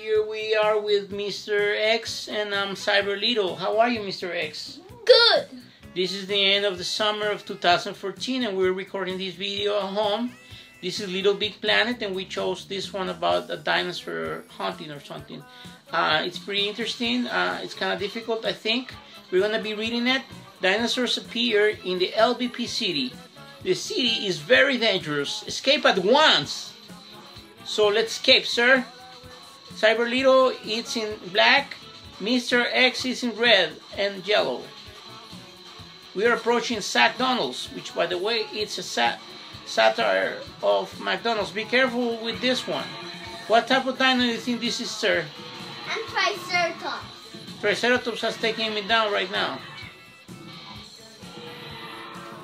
Here we are with Mr. X, and I'm Cyber Little. How are you, Mr. X? Good! This is the end of the summer of 2014, and we're recording this video at home. This is Little Big Planet, and we chose this one about a dinosaur hunting or something. It's pretty interesting. It's kind of difficult, I think. We're going to be reading it. Dinosaurs appear in the LBP city. The city is very dangerous. Escape at once! So let's escape, sir. Cyber Little is in black. Mr. X is in red and yellow. We are approaching Sackdonald's, which, by the way, it's a satire of McDonald's. Be careful with this one. What type of dino do you think this is, sir? I'm Triceratops. Triceratops has taken me down right now.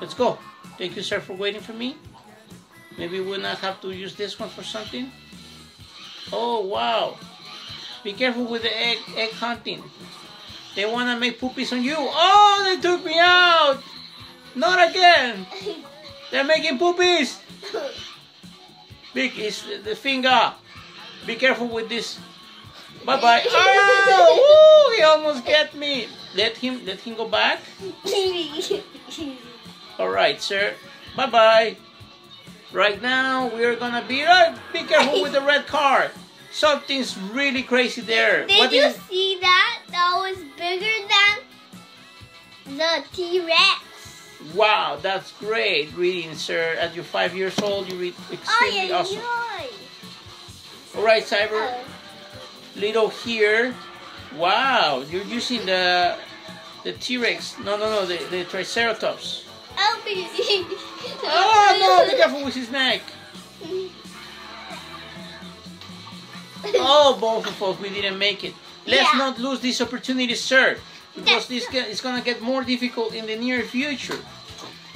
Let's go. Thank you, sir, for waiting for me. Maybe we'll not have to use this one for something. Oh, wow. Be careful with the egg hunting. They want to make poopies on you. Oh, they took me out. Not again. They're making poopies. Big is the finger. Be careful with this. Bye-bye. Oh, woo, he almost got me. Let him go back. All right, sir. Bye-bye. Right now, we are gonna be careful with the red car. Something's really crazy there. Did you see that? That was bigger than the T-Rex. Wow, that's great reading, sir. At your 5 years old, you read extremely awesome. All right, Cyber Little here. Wow, you're using the T-Rex. No, the Triceratops. Oh no, be careful with his neck. Oh, both of us, we didn't make it. Let's not lose this opportunity, sir, because this is going to get more difficult in the near future.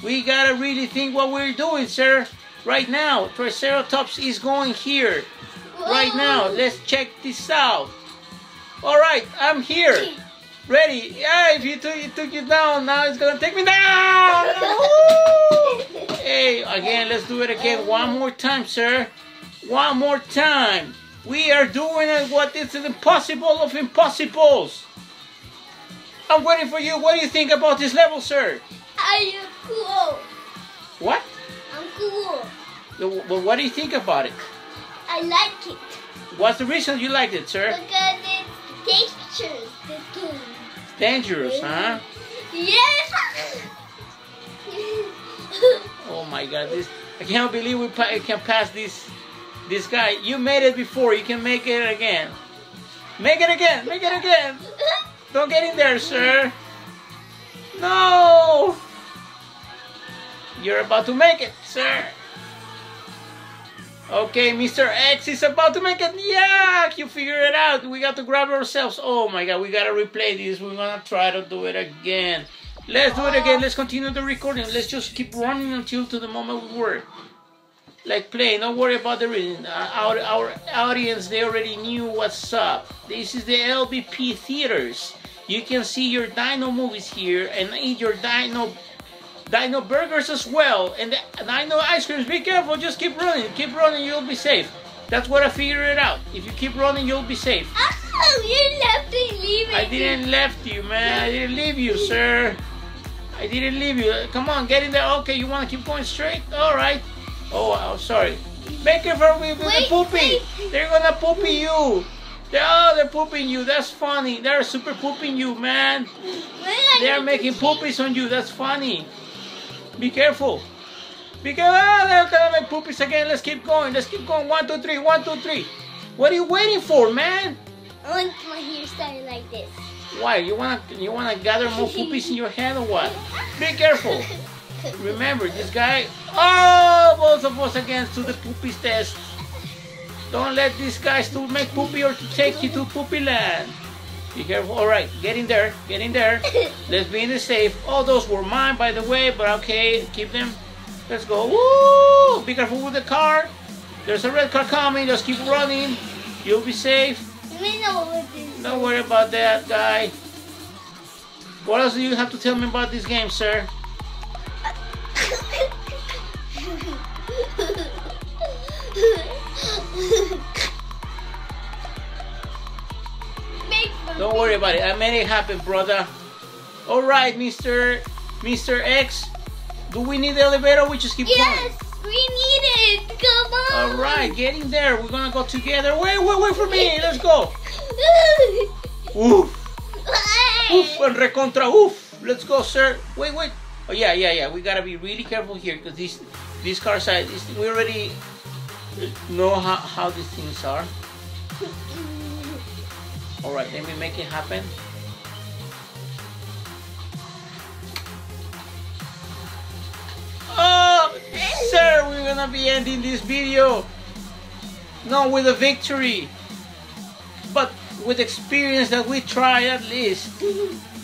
We got to really think what we're doing, sir. Right now, Triceratops is going here. Whoa. Right now, let's check this out. All right, I'm here. Ready? Yeah, if it took you down, now it's gonna take me down! Hey, again, let's do it again. One more time, sir. One more time. We are doing it. What is the impossible of impossibles? I'm waiting for you. What do you think about this level, sir? I'm cool. What? I'm cool. Well, what do you think about it? I like it. What's the reason you liked it, sir? Because it's dangerous. Dangerous, huh? Yes! Oh my God, I can't believe we can pass this guy. You made it before, you can make it again. Make it again, make it again! Don't get in there, sir! No! You're about to make it, sir! Okay, Mr. X is about to make it. Yeah, you figure it out. We got to grab ourselves. Oh my God, we got to replay this. We're going to try to do it again. Let's do it again. Let's continue the recording. Let's just keep running until to the moment we were. Like playing. Don't worry about the reading. Our audience, they already knew what's up. This is the LBP Theaters. You can see your dino movies here and eat your dino burgers as well, and the dino ice creams. Be careful, just keep running, you'll be safe. That's what I figured it out. If you keep running, you'll be safe. Oh, you left me leaving. I didn't left you, man. I didn't leave you, sir. I didn't leave you. Come on, get in there. Okay, you want to keep going straight? All right. Oh, I'm sorry. Make it for me with the poopy. Wait. They're gonna poopy you. They're pooping you. That's funny. They're super pooping you, man. They're making poopies on you. That's funny. Be careful. Be careful. Oh, they're gonna make poopies again. Let's keep going. Let's keep going. 1, 2, 3. 1, 2, 3. What are you waiting for, man? I want my hair started like this. Why? You wanna gather more poopies in your head or what? Be careful. Remember, this guy. Oh, both of us against to the poopies test. Don't let these guys to make poopy or to take you to poopy land. Be careful. All right, get in there. Get in there. Let's be in the safe. All those were mine, by the way, but okay, keep them. Let's go. Woo! Be careful with the car. There's a red car coming. Just keep running. You'll be safe. Don't worry about that, guy. What else do you have to tell me about this game, sir? worry about it. I made it happen, brother. All right, Mr. X. Do we need the elevator? We just keep going. Yes, we need it. Come on. All right, getting there. We're gonna go together. Wait for me. Let's go. Oof. Oof and recontra. Oof. Let's go, sir. Wait. Oh yeah. We gotta be really careful here because these car sides. We already know how these things are. All right, let me make it happen. Oh, sir, we're gonna be ending this video. Not with a victory, but with experience that we try at least.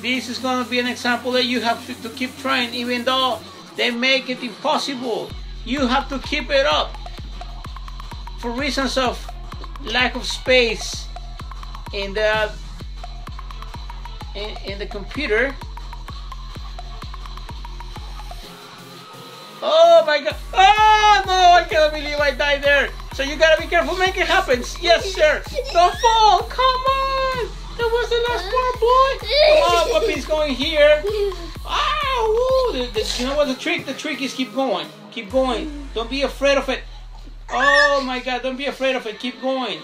This is gonna be an example that you have to keep trying, even though they make it impossible. You have to keep it up for reasons of lack of space in the computer. Oh my god. Oh no, I can't believe I died there. So you gotta be careful, make it happen. Yes, sir. Don't fall. Come on. That was the last part, boy. Come on, puppy's going here. Ah, woo. You know what the trick is, keep going. Keep going. Don't be afraid of it. Oh my god, don't be afraid of it. Keep going.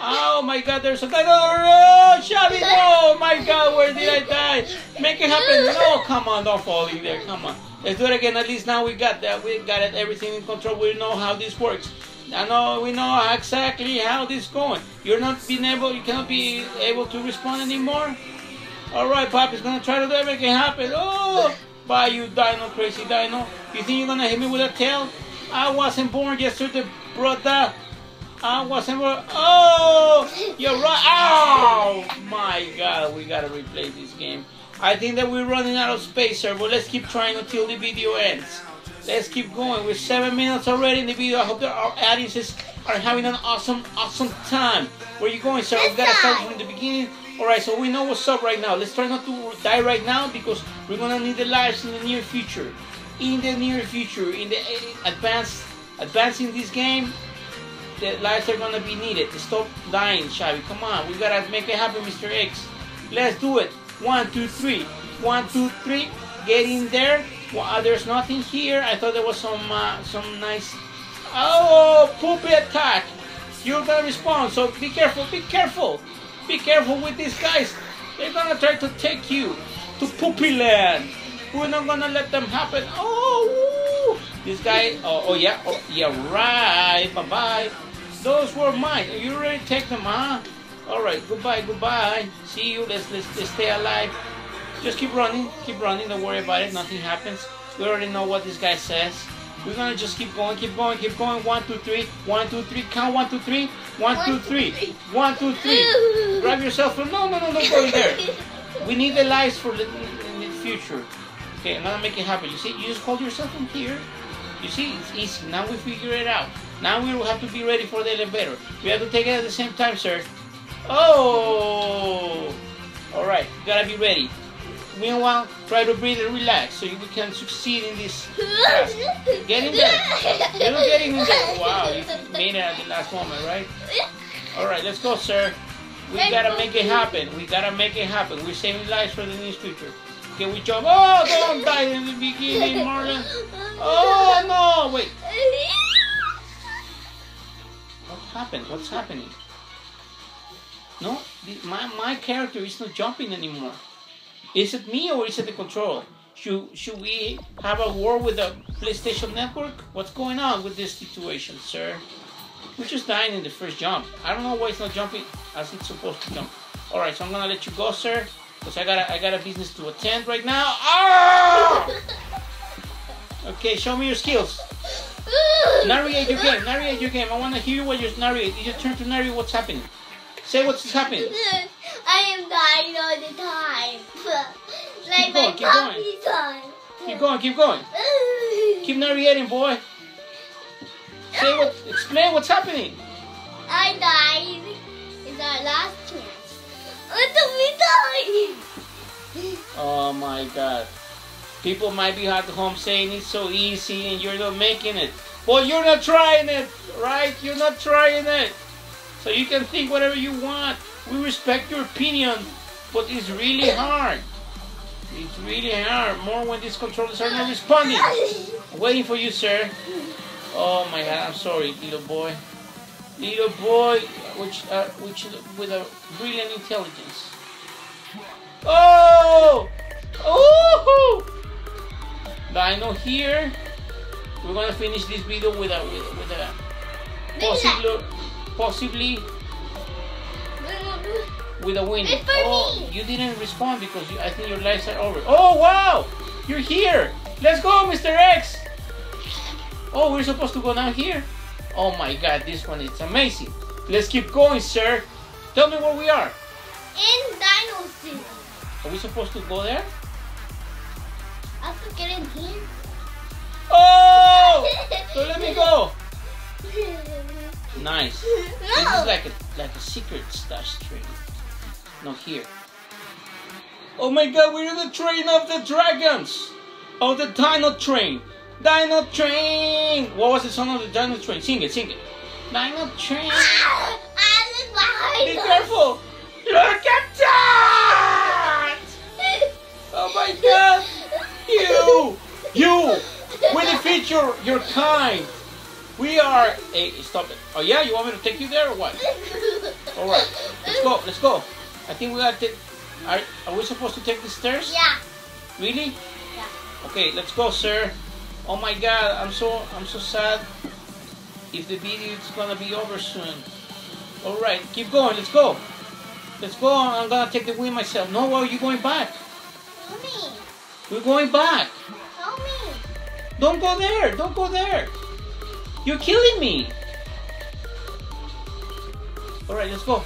Oh my god, there's a tiger! Oh, Shabby! Oh my god, where did I die? Make it happen! No, come on, don't fall in there, come on. Let's do it again, at least now we got that. We got it, everything in control, we know how this works. I know, we know exactly how this is going. You're not being able, you cannot be able to respond anymore. Alright, Papi's gonna try to do it, make it happen. Oh! Bye you dino, crazy dino. You think you're gonna hit me with a tail? I wasn't born yesterday, brother. Oh, you're right. Oh my god, we gotta replay this game. I think that we're running out of space, sir, but let's keep trying until the video ends. Let's keep going. We're 7 minutes already in the video. I hope that our audiences are having an awesome time. Where you going, sir? We gotta start from the beginning. Alright, so we know what's up right now. Let's try not to die right now because we're gonna need the lives in the near future. In the advancing this game, the lives are gonna be needed. Stop dying, Shabby. Come on, we gotta make it happen, Mr. X. Let's do it. 1, 2, 3. 1, 2, 3. Get in there. Well, there's nothing here. I thought there was some nice. Oh, poopy attack! You're gonna respond. So be careful. Be careful with these guys. They're gonna try to take you to poopy land. We're not gonna let them happen. Oh, woo. This guy. Oh yeah. Right. Bye bye. Those were mine. You already take them, huh? All right. Goodbye. See you. Let's stay alive. Just keep running. Don't worry about it. Nothing happens. We already know what this guy says. We're gonna just keep going. 1, 2, 3. 1, 2, 3. Count 1, 2, 3. 1, 2, 3. 1, 2, 3. Grab yourself. No. Don't go there. We need the lights for the future. Okay, I'm gonna make it happen. You see, you just hold yourself in here. You see, it's easy. Now we figure it out. Now we will have to be ready for the elevator. We have to take it at the same time, sir. Oh! Alright, you gotta be ready. Meanwhile, try to breathe and relax so you can succeed in this task. Get in there. You're getting in there. Wow, you made it at the last moment, right? Alright, let's go, sir. We gotta make it happen. We're saving lives for the near future. Can we jump? Oh, don't die in the beginning, Marlon. Oh, no, wait. What happened? What's happening? No, my character is not jumping anymore. Is it me or is it the control? Should we have a war with the PlayStation Network? What's going on with this situation, sir? We're just dying in the first jump. I don't know why it's not jumping as it's supposed to jump. All right, so I'm gonna let you go, sir. Because I got a business to attend right now. Ah! Okay, show me your skills. Narrate your game. I want to hear what you narrate. It's your turn to narrate what's happening. Say what's happening. I am dying all the time. Keep going. Keep narrating, boy. Explain what's happening. I died. It's our last chance. Oh my god. People might be at home saying it's so easy and you're not making it. Well, you're not trying it, right? You're not trying it. So you can think whatever you want. We respect your opinion. But it's really hard. It's really hard. More when these controllers are not responding. I'm waiting for you, sir. Oh my God, I'm sorry, little boy. Little boy, which with a brilliant intelligence. Oh! Oh! Dino here. We're gonna finish this video with a possibly with a win. Oh, you didn't respond because I think your lives are over. Oh wow! You're here. Let's go, Mr. X. Oh, we're supposed to go down here. Oh my God, this one is amazing. Let's keep going, sir. Tell me where we are. In Dino City. Are we supposed to go there? I have to get in here. Oh! So let me go. Nice. No. This is like a secret stash train. Not here. Oh my God, we're in the train of the dragons! Of the Dino Train! Dino Train! What was the song of the Dino Train? Sing it, sing it. Dino Train! Be careful! Look at that! Oh my God! You! You! We defeat your kind! We are a... Stop it. Oh yeah? You want me to take you there or what? Alright. Let's go, let's go. I think we gotta take... Are we supposed to take the stairs? Yeah. Really? Yeah. Okay, let's go, sir. Oh my God, I'm so sad. If the video is gonna be over soon. All right, keep going. Let's go. Let's go. I'm gonna take the wheel myself. No, why are you going back? Help me. We're going back. Help me. Don't go there. Don't go there. You're killing me. All right, let's go.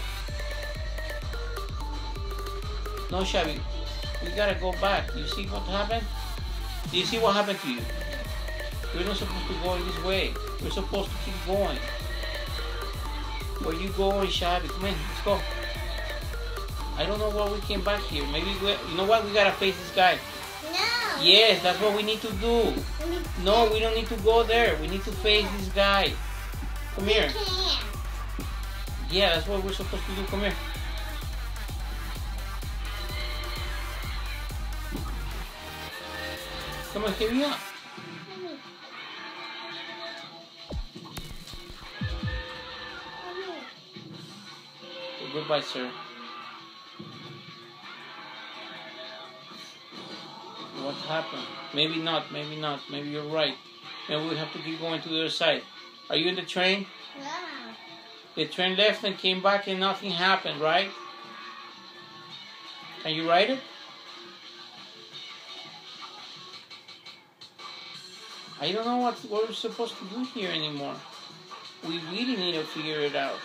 No, Shabby, we gotta go back. You see what happened? Do you see what happened to you? We're not supposed to go this way. We're supposed to keep going. Where you going, Shabby? Come in, let's go. I don't know why we came back here. Maybe we, you know what? We gotta face this guy. No. Yes, that's what we need to do. No, we don't need to go there. We need to face this guy. Come here. Yeah, that's what we're supposed to do. Come here. Come on, hit me up. Okay, goodbye, sir. What happened? Maybe not, maybe not. Maybe you're right. Maybe we have to keep going to the other side. Are you in the train? Yeah. The train left and came back and nothing happened, right? Can you ride it? I don't know what we're supposed to do here anymore. We really need to figure it out.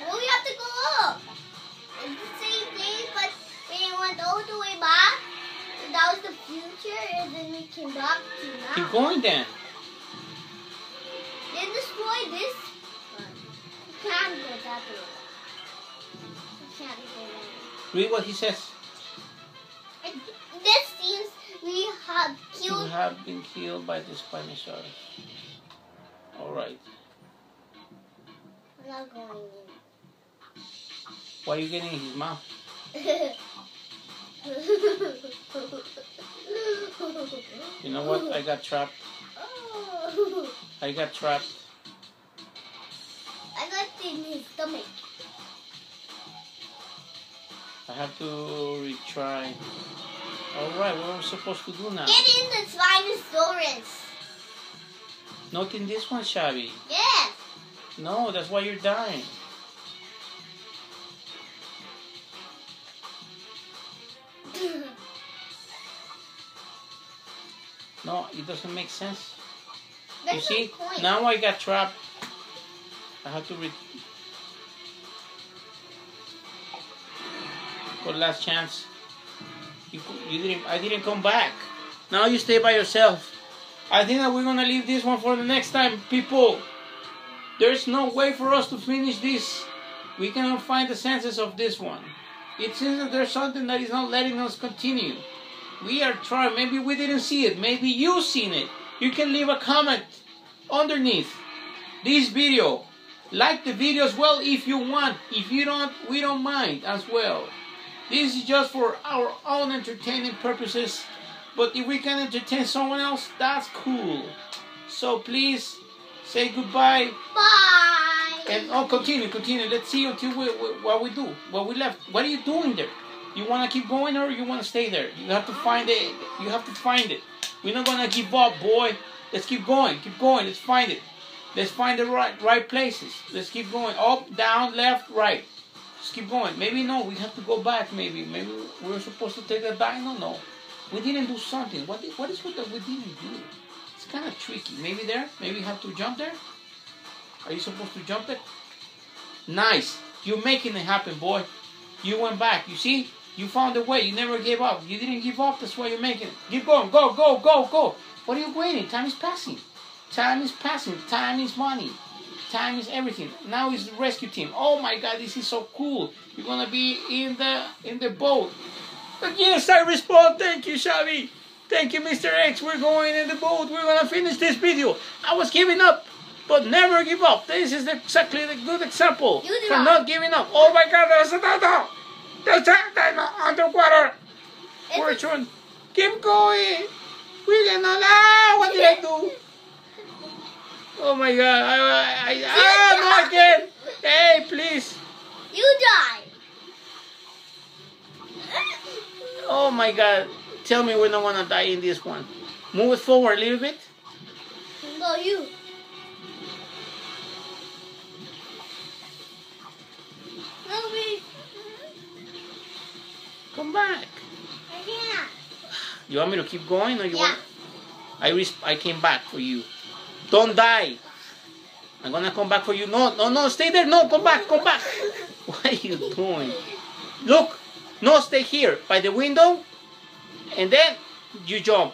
Well, we have to go up. It's the same thing, but we went all the way back. That was the future, and then we came back to now. Keep going then. They destroyed this one. We can't go that way. We can't go that way. Read what he says. This seems... We have been killed by the Spinosaurus. Alright. I'm not going in. Why are you getting in his mouth? You know what? I got trapped. I got trapped. I got in his stomach. I have to retry. Alright, what are we supposed to do now? Get in the Spinosaurus! Not in this one, Shabby. Yes! No, that's why you're dying. No, it doesn't make sense. There's you see? Point. Now I got trapped. I have to... Good last chance. I didn't come back. Now you stay by yourself. I think that we're gonna leave this one for the next time, people. There's no way for us to finish this. We cannot find the senses of this one. It seems that there's something that is not letting us continue. We are trying. Maybe we didn't see it. Maybe you seen it. You can leave a comment underneath this video. Like the video as well if you want. If you don't, we don't mind as well. This is just for our own entertaining purposes, but if we can entertain someone else, that's cool. So please say goodbye. Bye. And oh, continue. Let's see until what we left. What are you doing there? You want to keep going or you want to stay there? You have to find it. You have to find it. We're not gonna give up, boy. Let's keep going. Keep going. Let's find it. Let's find the right places. Let's keep going. Up, down, left, right. Let's keep going. Maybe no, we have to go back. Maybe we were supposed to take that dino. No, we didn't do something. What is what that we didn't do? It's kind of tricky. Maybe there. Maybe we have to jump there. Are you supposed to jump there? Nice. You're making it happen, boy. You went back. You see? You found a way. You never gave up. You didn't give up. That's why you're making it. Keep going. Go, go, go, go. What are you waiting? Time is passing. Time is passing. Time is money. Time is everything. Now is the rescue team. Oh my God, this is so cool. You're gonna be in the boat. But yes, I respond. Thank you, Xavi. Thank you, Mr. X. We're going in the boat. We're gonna finish this video. I was giving up, but never give up. This is exactly the good example for not giving up. Oh my God, there's a dino. There's a dino underwater. Fortune, keep going. We cannot. Ah, what did I do? Oh my God! I again! Hey, please! You die! Oh my God! Tell me we don't want to die in this one. Move it forward a little bit. No, you. No, me. Come back. I can't. You want me to keep going, or you want? I came back for you. Don't die. I'm gonna come back for you. No, no, no, stay there. No, come back, come back. What are you doing? Look, no, stay here by the window and then you jump.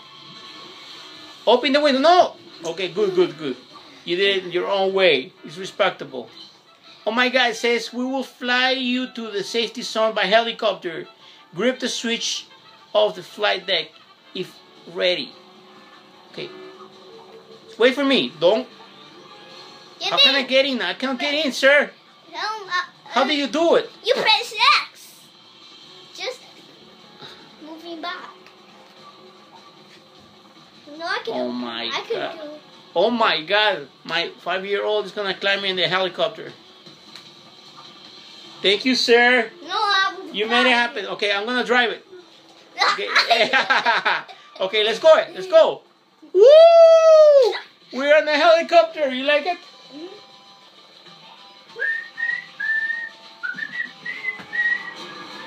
Open the window. No. Okay, good, good, good. You did it your own way. It's respectable. Oh my God, it says we will fly you to the safety zone by helicopter. Grip the switch of the flight deck if ready. Okay. Wait for me, don't. How can I get in? I can't get in, sir. How do you do it? You press X. Just moving back. No, I can. Oh my God. Oh my God. My 5-year-old is going to climb in the helicopter. Thank you, sir. No, you made it happen. Okay, I'm going to drive it. Okay. Okay, let's go. Let's go. Woo! We're on a helicopter. You like it?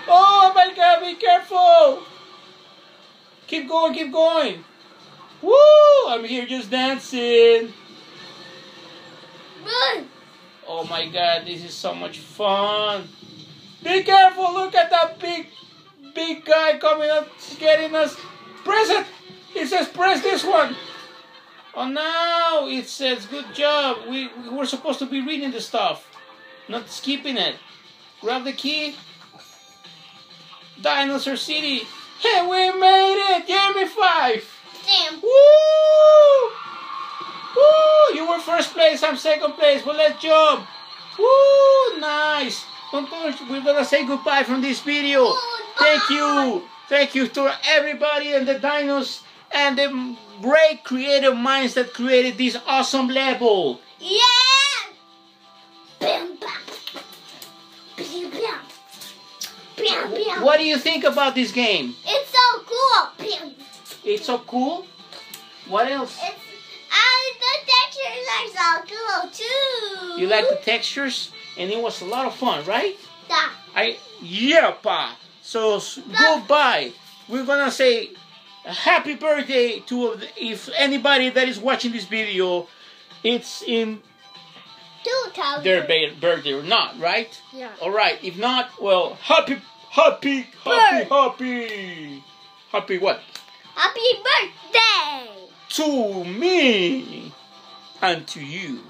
Oh my God! Be careful. Keep going. Keep going. Woo! I'm here just dancing. Run. Oh my God! This is so much fun. Be careful! Look at that big guy coming up, getting us. Press it. It says press this one. Oh no, it says good job. We're supposed to be reading the stuff, not skipping it. Grab the key. Dinosaur City. Hey, we made it. Give me 5. Damn. Woo! Woo! You were first place, I'm second place. Well, let's jump. Woo! Nice. Don't touch. We're gonna say goodbye from this video. Goodbye. Thank you. Thank you to everybody and the dinos and the great creative minds that created this awesome level. Yeah! What do you think about this game? It's so cool. It's so cool? What else? The textures are so cool too. You like the textures? And it was a lot of fun, right? Yeah. Yeah, Pa. So goodbye. We're gonna say happy birthday to if anybody that is watching this video. It's in their birthday or not, right? Yeah. All right. If not, well, happy what? Happy birthday to me and to you.